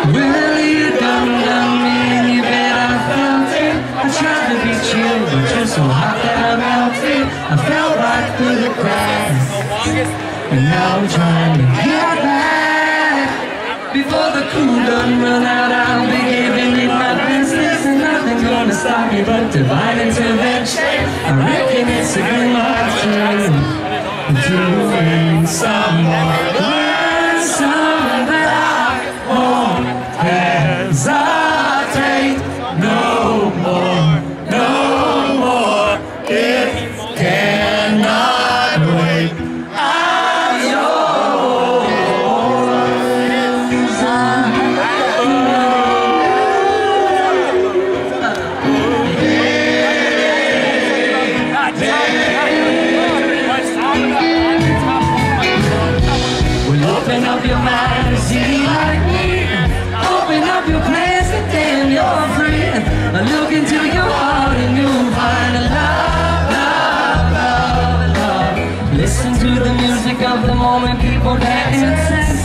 Well, you done me, you bet I felt it. I tried to be chill, but you're so hot that I melted. I fell right through the cracks, and now I'm trying to get back. Before the cool done run out, I'll be giving it my business, and nothing's gonna stop me but divine intervention. I reckon it's a good luck to win someone. Open up your mind and see like me. Open up your plans and damn you're free. I look into your heart and you'll find a love, love, love, love. Listen to the music of the moment, people dance and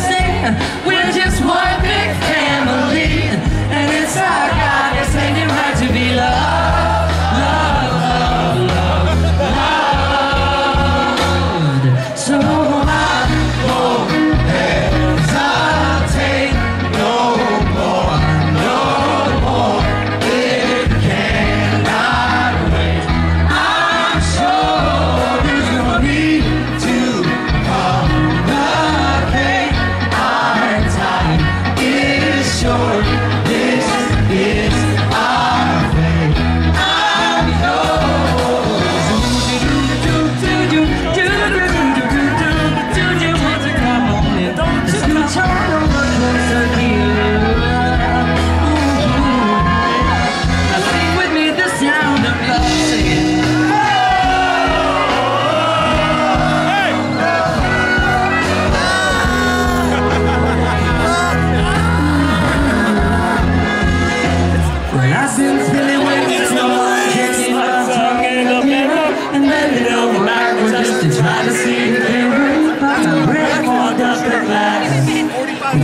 sing. We're just one big family, and it's our God that's making right to be loved, love, love, love, loved. So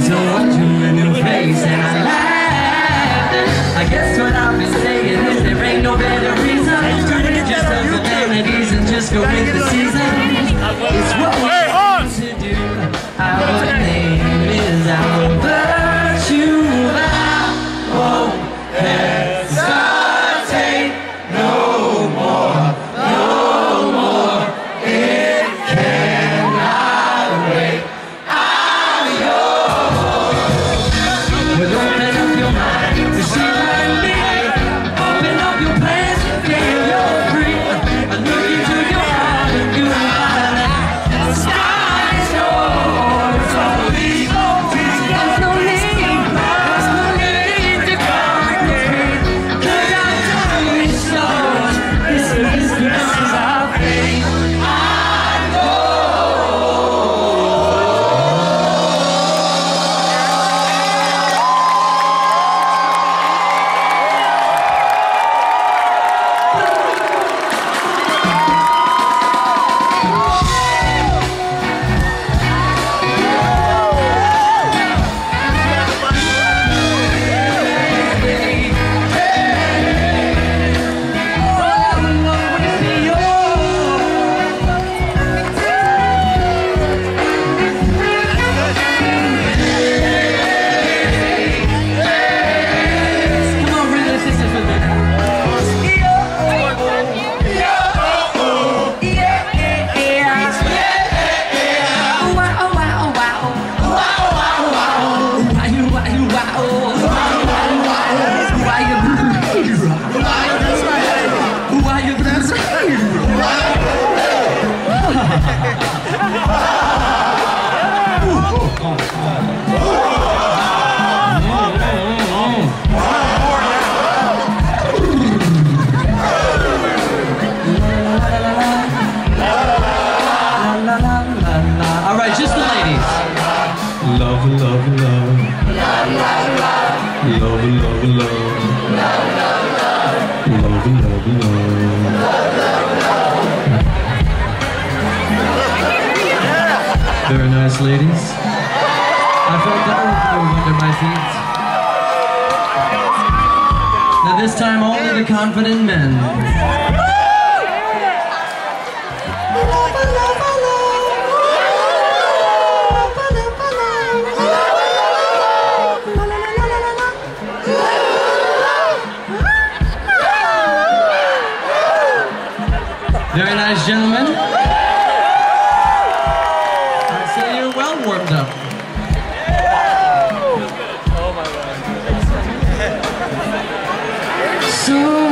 so I'm doing a new face and I laugh. I guess what I've been saying is there ain't no better reason to get yourself the vanities and just go with the season. It's what we want to do. Our name is our virtue. I won't hesitate no more, no more. It cannot wait. Love, love, love, love, love, love, love, love, love, love, love, love. Very nice, ladies. I felt that one under my feet. Now this time only the confident men. Very nice, gentlemen. I see you're well warmed up. Oh my God. So